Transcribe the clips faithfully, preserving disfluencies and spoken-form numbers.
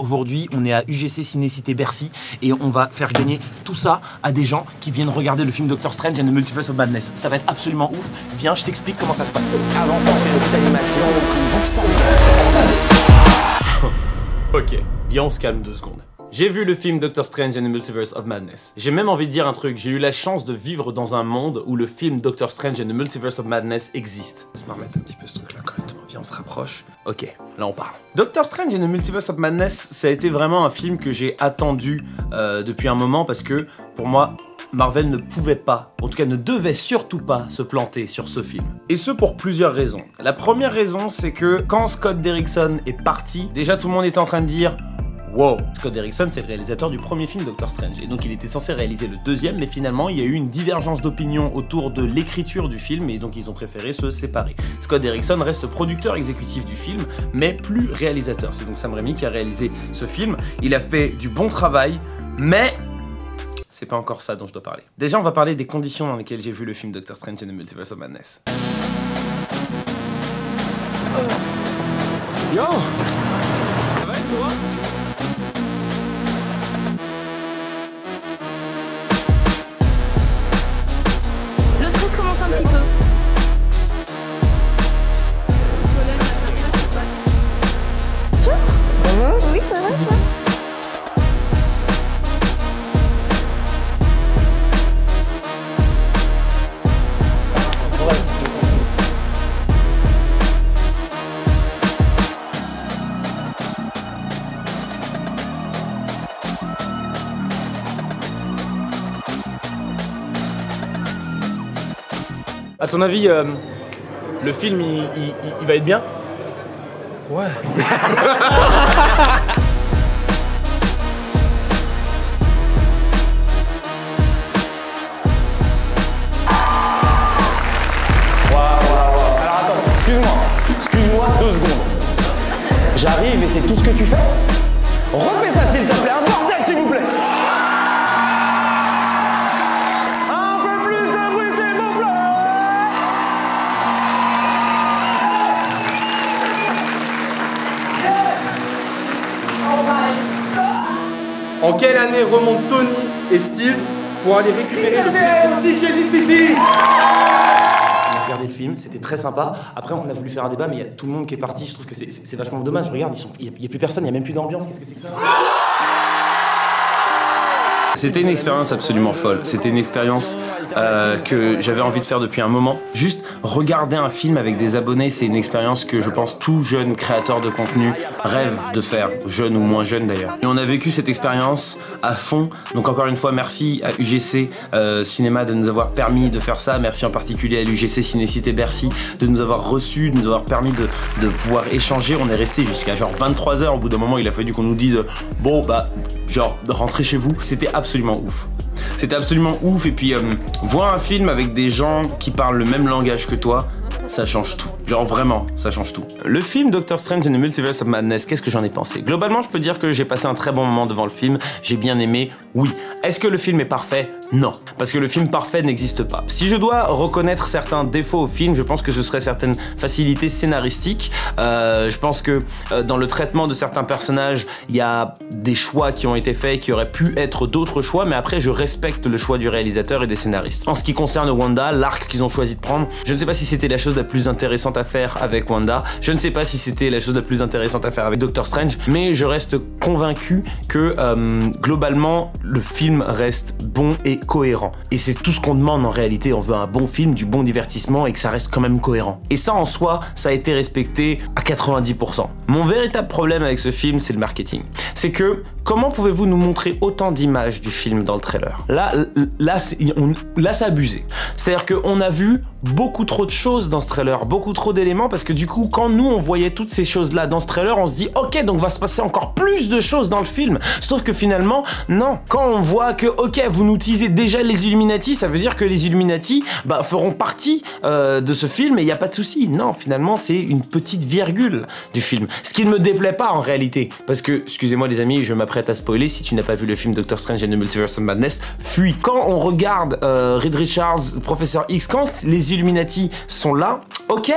Aujourd'hui, on est à U G C Ciné Cité Bercy et on va faire gagner tout ça à des gens qui viennent regarder le film Doctor Strange and the Multiverse of Madness. Ça va être absolument ouf. Viens, je t'explique comment ça se passe. Avant ça, on fait une petite animation. Ok, viens, on se calme deux secondes. J'ai vu le film Doctor Strange and the Multiverse of Madness. J'ai même envie de dire un truc, j'ai eu la chance de vivre dans un monde où le film Doctor Strange and the Multiverse of Madness existe. On va se remettre un petit peu ce truc là correctement, viens on se rapproche. Ok, là on parle. Doctor Strange and the Multiverse of Madness, ça a été vraiment un film que j'ai attendu euh, depuis un moment parce que pour moi, Marvel ne pouvait pas, en tout cas ne devait surtout pas se planter sur ce film. Et ce pour plusieurs raisons. La première raison, c'est que quand Scott Derrickson est parti, déjà tout le monde était en train de dire wow. Scott Derrickson, c'est le réalisateur du premier film Doctor Strange, et donc il était censé réaliser le deuxième, mais finalement il y a eu une divergence d'opinion autour de l'écriture du film, et donc ils ont préféré se séparer. Scott Derrickson reste producteur exécutif du film, mais plus réalisateur. C'est donc Sam Raimi qui a réalisé ce film. Il a fait du bon travail, mais c'est pas encore ça dont je dois parler. Déjà, on va parler des conditions dans lesquelles j'ai vu le film Doctor Strange and the Multiverse of Madness. Yo, ça va et toi? Un petit peu. Bonjour. Bonjour. Oui, ça va, toi? À ton avis, euh, le film, il, il, il va être bien? Ouais. Waouh, waouh, waouh. Alors attends, excuse-moi. Excuse-moi deux secondes. J'arrive et c'est tout ce que tu fais? Refais ça, s'il te plaît. Un bordel, s'il vous plaît. En quelle année remontent Tony et Steve pour aller récupérer le film qui existe ici? On a regardé le film, c'était très sympa. Après, on a voulu faire un débat, mais il y a tout le monde qui est parti. Je trouve que c'est vachement dommage. Regarde, il n'y a plus personne, il n'y a même plus d'ambiance. Qu'est-ce que c'est que ça? C'était une expérience absolument folle. C'était une expérience euh, que j'avais envie de faire depuis un moment. Juste regarder un film avec des abonnés, c'est une expérience que je pense tout jeune créateur de contenu rêve de faire, jeune ou moins jeune d'ailleurs. Et on a vécu cette expérience à fond. Donc encore une fois, merci à U G C euh, Cinéma de nous avoir permis de faire ça. Merci en particulier à l'U G C Ciné Cité Bercy de nous avoir reçus, de nous avoir permis de, de pouvoir échanger. On est resté jusqu'à genre vingt-trois heures. Au bout d'un moment, il a fallu qu'on nous dise « bon, bah, genre, rentrez chez vous ». C'était absolument ouf. C'était absolument ouf et puis euh, voir un film avec des gens qui parlent le même langage que toi, ça change tout. Genre vraiment, ça change tout. Le film Doctor Strange and the Multiverse of Madness, qu'est-ce que j'en ai pensé? Globalement, je peux dire que j'ai passé un très bon moment devant le film, j'ai bien aimé, oui. Est-ce que le film est parfait? Non. Parce que le film parfait n'existe pas. Si je dois reconnaître certains défauts au film, je pense que ce serait certaines facilités scénaristiques. Euh, je pense que euh, dans le traitement de certains personnages, il y a des choix qui ont été faits, qui auraient pu être d'autres choix, mais après je respecte le choix du réalisateur et des scénaristes. En ce qui concerne Wanda, l'arc qu'ils ont choisi de prendre, je ne sais pas si c'était la chose la plus intéressante à faire avec Wanda, je ne sais pas si c'était la chose la plus intéressante à faire avec Doctor Strange, mais je reste convaincu que euh, globalement le film reste bon et cohérent. Et c'est tout ce qu'on demande en réalité, on veut un bon film, du bon divertissement et que ça reste quand même cohérent. Et ça en soi, ça a été respecté à quatre-vingt-dix pour cent. Mon véritable problème avec ce film, c'est le marketing. C'est que comment pouvez-vous nous montrer autant d'images du film dans le trailer? Là, là, on, là c'est abusé. C'est-à-dire qu'on a vu beaucoup trop de choses dans ce trailer, beaucoup trop d'éléments, parce que du coup, quand nous, on voyait toutes ces choses-là dans ce trailer, on se dit « ok, donc va se passer encore plus de choses dans le film ». Sauf que finalement, non. Quand on voit que « ok, vous nous teasez déjà les Illuminati », ça veut dire que les Illuminati bah, feront partie euh, de ce film et il n'y a pas de souci. Non, finalement, c'est une petite virgule du film. Ce qui ne me déplaît pas en réalité, parce que, excusez-moi les amis, je m'apprête à spoiler, si tu n'as pas vu le film Doctor Strange and the Multiverse of Madness, fuis. Quand on regarde euh, Reed Richards, Professeur X, quand les Illuminati sont là, ok,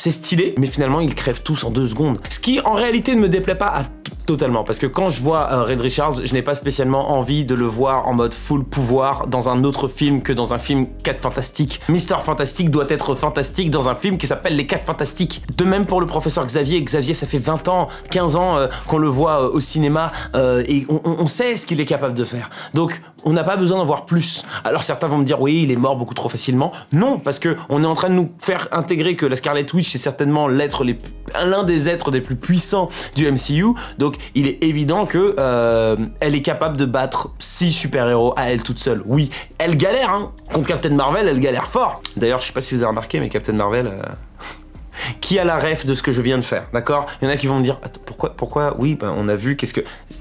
c'est stylé, mais finalement ils crèvent tous en deux secondes. Ce qui en réalité ne me déplaît pas à totalement, parce que quand je vois euh, Reed Richards, je n'ai pas spécialement envie de le voir en mode full pouvoir dans un autre film que dans un film quatre fantastiques. Mister Fantastique doit être fantastique dans un film qui s'appelle Les quatre fantastiques. De même pour le professeur Xavier. Xavier, ça fait vingt ans, quinze ans euh, qu'on le voit euh, au cinéma euh, et on, on sait ce qu'il est capable de faire. Donc, on n'a pas besoin d'en voir plus. Alors certains vont me dire, oui, il est mort beaucoup trop facilement. Non, parce que on est en train de nous faire intégrer que la Scarlet Witch est certainement l'être l'un des êtres les plus puissants du M C U. Donc il est évident que euh, elle est capable de battre six super-héros à elle toute seule. Oui, elle galère, hein. Contre Captain Marvel, elle galère fort. D'ailleurs, je sais pas si vous avez remarqué, mais Captain Marvel... Euh... Qui a la ref de ce que je viens de faire, d'accord? Il y en a qui vont me dire, attends, pourquoi, pourquoi? Oui, ben, on a vu, qu'est-ce que...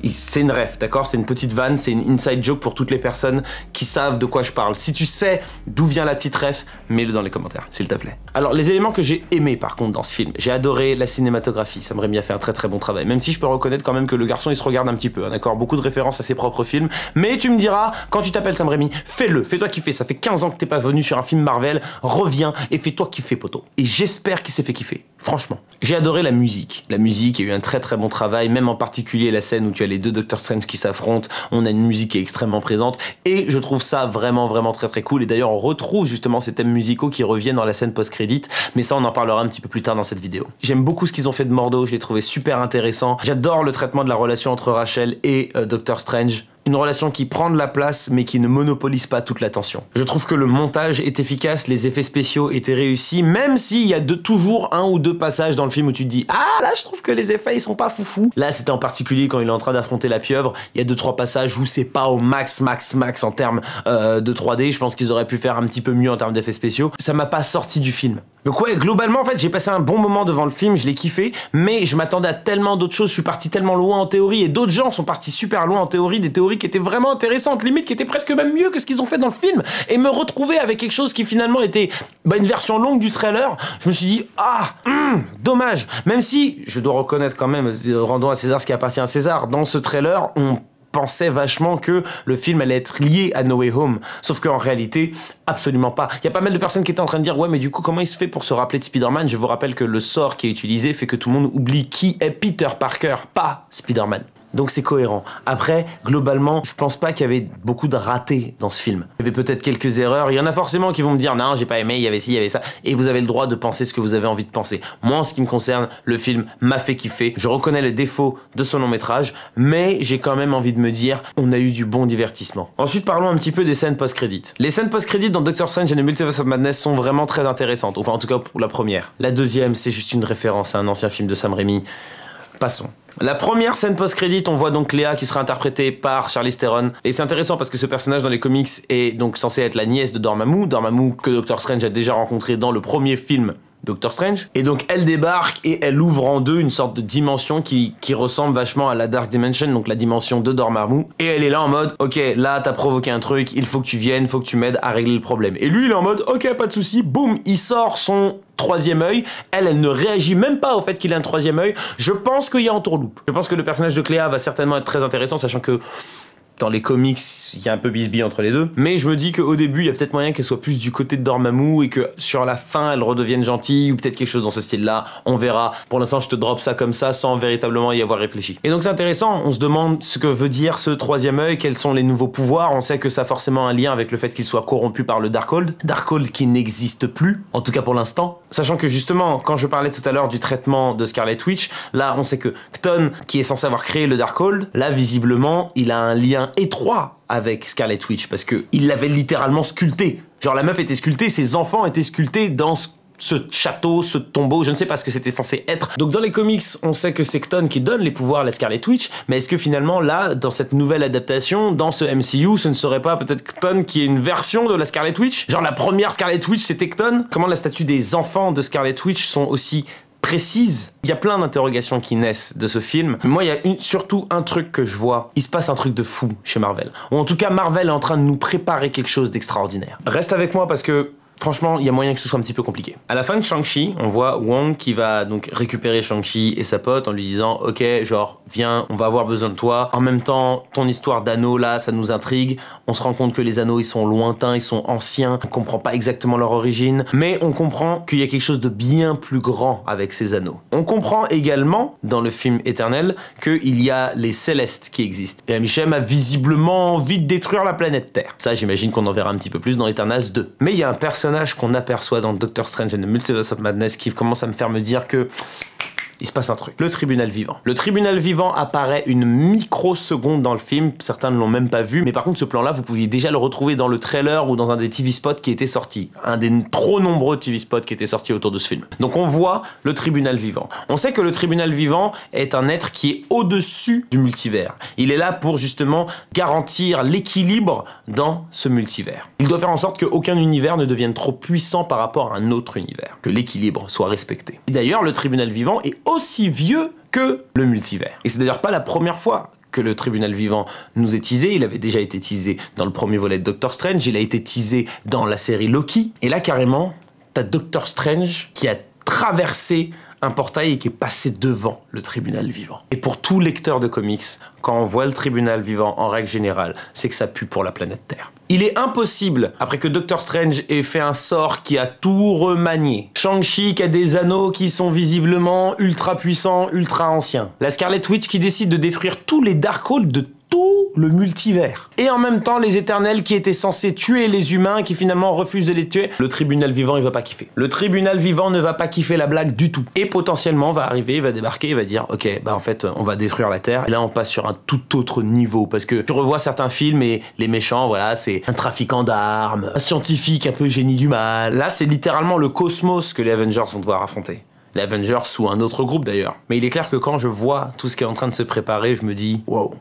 C'est une ref, d'accord? C'est une petite vanne, c'est une inside joke pour toutes les personnes qui savent de quoi je parle. Si tu sais d'où vient la petite ref, mets-le dans les commentaires, s'il te plaît. Alors, les éléments que j'ai aimés, par contre, dans ce film, j'ai adoré la cinématographie. Sam Raimi a fait un très très bon travail, même si je peux reconnaître quand même que le garçon, il se regarde un petit peu, hein, d'accord? Beaucoup de références à ses propres films, mais tu me diras, quand tu t'appelles Sam Raimi, fais-le, fais-toi kiffer. Ça fait quinze ans que t'es pas venu sur un film Marvel, reviens et fais-toi kiffer, poteau. Et j'espère qu'il s'est fait kiffer. Franchement, j'ai adoré la musique. La musique, il y a eu un très très bon travail, même en particulier la scène où tu as les deux Doctor Strange qui s'affrontent. On a une musique qui est extrêmement présente et je trouve ça vraiment vraiment très très cool. Et d'ailleurs, on retrouve justement ces thèmes musicaux qui reviennent dans la scène post-crédit, mais ça, on en parlera un petit peu plus tard dans cette vidéo. J'aime beaucoup ce qu'ils ont fait de Mordo, je l'ai trouvé super intéressant. J'adore le traitement de la relation entre Rachel et euh, Doctor Strange. Une relation qui prend de la place, mais qui ne monopolise pas toute l'attention. Je trouve que le montage est efficace, les effets spéciaux étaient réussis, même s'il y a de, toujours un ou deux passages dans le film où tu te dis « Ah, là, je trouve que les effets, ils sont pas foufous !» Là, c'était en particulier quand il est en train d'affronter la pieuvre, il y a deux trois passages où c'est pas au max, max, max en termes euh, de trois D, je pense qu'ils auraient pu faire un petit peu mieux en termes d'effets spéciaux. Ça m'a pas sorti du film. Donc ouais, globalement, en fait, j'ai passé un bon moment devant le film, je l'ai kiffé, mais je m'attendais à tellement d'autres choses, je suis parti tellement loin en théorie, et d'autres gens sont partis super loin en théorie, des théories qui étaient vraiment intéressantes, limite qui étaient presque même mieux que ce qu'ils ont fait dans le film, et me retrouver avec quelque chose qui finalement était bah, une version longue du trailer, je me suis dit ah, hum, dommage, même si je dois reconnaître quand même, rendons à César ce qui appartient à César, dans ce trailer on pensait vachement que le film allait être lié à No Way Home, sauf qu'en réalité absolument pas. Il y a pas mal de personnes qui étaient en train de dire ouais mais du coup comment il se fait pour se rappeler de Spider-Man? Je vous rappelle que le sort qui est utilisé fait que tout le monde oublie qui est Peter Parker, pas Spider-Man. Donc c'est cohérent. Après, globalement, je pense pas qu'il y avait beaucoup de ratés dans ce film. Il y avait peut-être quelques erreurs, il y en a forcément qui vont me dire « Non, j'ai pas aimé, il y avait ci, il y avait ça », et vous avez le droit de penser ce que vous avez envie de penser. Moi, en ce qui me concerne, le film m'a fait kiffer, je reconnais les défauts de son long-métrage, mais j'ai quand même envie de me dire « On a eu du bon divertissement ». Ensuite, parlons un petit peu des scènes post-crédit. Les scènes post-crédit dans Doctor Strange and the Multiverse of Madness sont vraiment très intéressantes, enfin en tout cas pour la première. La deuxième, c'est juste une référence à un ancien film de Sam Raimi. Passons. La première scène post-crédit, on voit donc Léa qui sera interprétée par Charlize Theron. Et c'est intéressant parce que ce personnage dans les comics est donc censé être la nièce de Dormammu, Dormammu que Doctor Strange a déjà rencontré dans le premier film Doctor Strange. Et donc elle débarque et elle ouvre en deux une sorte de dimension qui, qui ressemble vachement à la Dark Dimension, donc la dimension de Dormammu. Et elle est là en mode, ok, là t'as provoqué un truc, il faut que tu viennes, faut que tu m'aides à régler le problème. Et lui il est en mode, ok, pas de souci, boum, il sort son troisième œil. Elle, elle ne réagit même pas au fait qu'il a un troisième œil. Je pense qu'il y a entourloupe. Je pense que le personnage de Cléa va certainement être très intéressant, sachant que dans les comics, il y a un peu bisbille entre les deux. Mais je me dis qu'au début, il y a peut-être moyen qu'elle soit plus du côté de Dormammu et que sur la fin, elle redevienne gentille ou peut-être quelque chose dans ce style-là. On verra. Pour l'instant, je te drop ça comme ça sans véritablement y avoir réfléchi. Et donc, c'est intéressant. On se demande ce que veut dire ce troisième œil, quels sont les nouveaux pouvoirs. On sait que ça a forcément un lien avec le fait qu'il soit corrompu par le Darkhold. Darkhold qui n'existe plus, en tout cas pour l'instant. Sachant que justement, quand je parlais tout à l'heure du traitement de Scarlet Witch, là, on sait que Chthon, qui est censé avoir créé le Darkhold, là, visiblement, il a un lien étroit avec Scarlet Witch parce que il l'avait littéralement sculpté. Genre la meuf était sculptée, ses enfants étaient sculptés dans ce ce château, ce tombeau, je ne sais pas ce que c'était censé être. Donc dans les comics, on sait que c'est Chthon qui donne les pouvoirs à la Scarlet Witch, mais est-ce que finalement là, dans cette nouvelle adaptation, dans ce M C U, ce ne serait pas peut-être Chthon qui est une version de la Scarlet Witch? Genre la première Scarlet Witch, c'était Chthon? Comment la statue des enfants de Scarlet Witch sont aussi précises? Il y a plein d'interrogations qui naissent de ce film. Moi, il y a une, surtout un truc que je vois. Il se passe un truc de fou chez Marvel. Ou en tout cas, Marvel est en train de nous préparer quelque chose d'extraordinaire. Reste avec moi parce que Franchement, il y a moyen que ce soit un petit peu compliqué. À la fin de Shang-Chi, on voit Wong qui va donc récupérer Shang-Chi et sa pote en lui disant « Ok, genre, viens, on va avoir besoin de toi. En même temps, ton histoire d'anneaux, là, ça nous intrigue. On se rend compte que les anneaux, ils sont lointains, ils sont anciens. On comprend pas exactement leur origine. Mais on comprend qu'il y a quelque chose de bien plus grand avec ces anneaux. » On comprend également, dans le film Éternel, qu'il y a les Célestes qui existent. Et Amishem a visiblement envie de détruire la planète Terre. Ça, j'imagine qu'on en verra un petit peu plus dans Eternals deux. Mais il y a un personnage qu'on aperçoit dans Doctor Strange and the Multiverse of Madness qui commence à me faire me dire que il se passe un truc. Le tribunal vivant. Le tribunal vivant apparaît une microseconde dans le film, certains ne l'ont même pas vu, mais par contre ce plan là vous pouviez déjà le retrouver dans le trailer ou dans un des T V spots qui était sorti, un des trop nombreux T V spots qui étaient sortis autour de ce film. Donc on voit le tribunal vivant. On sait que le tribunal vivant est un être qui est au-dessus du multivers. Il est là pour justement garantir l'équilibre dans ce multivers. Il doit faire en sorte qu'aucun univers ne devienne trop puissant par rapport à un autre univers, que l'équilibre soit respecté. D'ailleurs le tribunal vivant est aussi vieux que le multivers. Et c'est d'ailleurs pas la première fois que le tribunal vivant nous est teasé. Il avait déjà été teasé dans le premier volet de Doctor Strange, il a été teasé dans la série Loki, et là carrément, t'as Doctor Strange qui a traversé un portail et qui est passé devant le tribunal vivant. Et pour tout lecteur de comics, quand on voit le tribunal vivant en règle générale, c'est que ça pue pour la planète Terre. Il est impossible, après que Doctor Strange ait fait un sort qui a tout remanié, Shang-Chi qui a des anneaux qui sont visiblement ultra puissants, ultra anciens, la Scarlet Witch qui décide de détruire tous les Darkhold de tout le multivers, et en même temps les Éternels qui étaient censés tuer les humains qui finalement refusent de les tuer, le tribunal vivant il va pas kiffer. Le tribunal vivant ne va pas kiffer la blague du tout, et potentiellement va arriver, va débarquer, va dire ok bah en fait on va détruire la Terre, et là on passe sur un tout autre niveau, parce que tu revois certains films et les méchants voilà c'est un trafiquant d'armes, un scientifique un peu génie du mal, là c'est littéralement le cosmos que les Avengers vont devoir affronter. Les Avengers ou un autre groupe d'ailleurs. Mais il est clair que quand je vois tout ce qui est en train de se préparer, je me dis wow.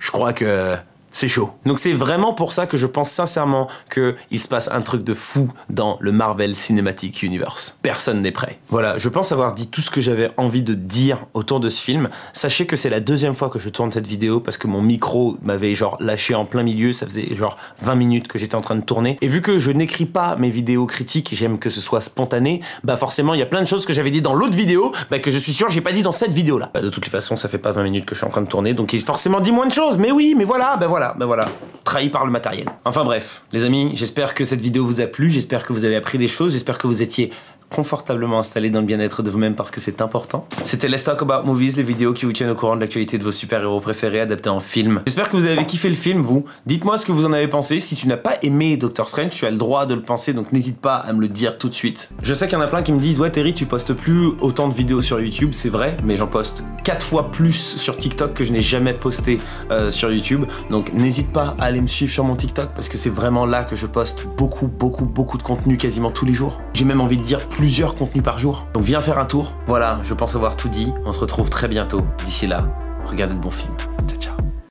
Je crois que c'est chaud. Donc c'est vraiment pour ça que je pense sincèrement qu'il se passe un truc de fou dans le Marvel Cinematic Universe. Personne n'est prêt. Voilà, je pense avoir dit tout ce que j'avais envie de dire autour de ce film. Sachez que c'est la deuxième fois que je tourne cette vidéo parce que mon micro m'avait genre lâché en plein milieu, ça faisait genre vingt minutes que j'étais en train de tourner. Et vu que je n'écris pas mes vidéos critiques, j'aime que ce soit spontané, bah forcément il y a plein de choses que j'avais dit dans l'autre vidéo, bah que je suis sûr j'ai pas dit dans cette vidéo là. Bah de toutes les façons ça fait pas vingt minutes que je suis en train de tourner, donc il a forcément dit moins de choses, mais oui, mais voilà, bah voilà. Ben voilà, trahi par le matériel. Enfin bref, les amis, j'espère que cette vidéo vous a plu, j'espère que vous avez appris des choses, j'espère que vous étiez confortablement installé dans le bien-être de vous-même parce que c'est important. C'était Let's Talk About Movies, les vidéos qui vous tiennent au courant de l'actualité de vos super-héros préférés adaptés en film. J'espère que vous avez kiffé le film, vous. Dites-moi ce que vous en avez pensé. Si tu n'as pas aimé Doctor Strange, tu as le droit de le penser, donc n'hésite pas à me le dire tout de suite. Je sais qu'il y en a plein qui me disent « Ouais, Terry, tu postes plus autant de vidéos sur YouTube, c'est vrai, mais j'en poste quatre fois plus sur TikTok que je n'ai jamais posté euh, sur YouTube. » Donc n'hésite pas à aller me suivre sur mon TikTok parce que c'est vraiment là que je poste beaucoup, beaucoup, beaucoup de contenu quasiment tous les jours. J'ai même envie de dire plusieurs contenus par jour. Donc viens faire un tour. Voilà, je pense avoir tout dit. On se retrouve très bientôt. D'ici là, regardez de bons films. Ciao, ciao.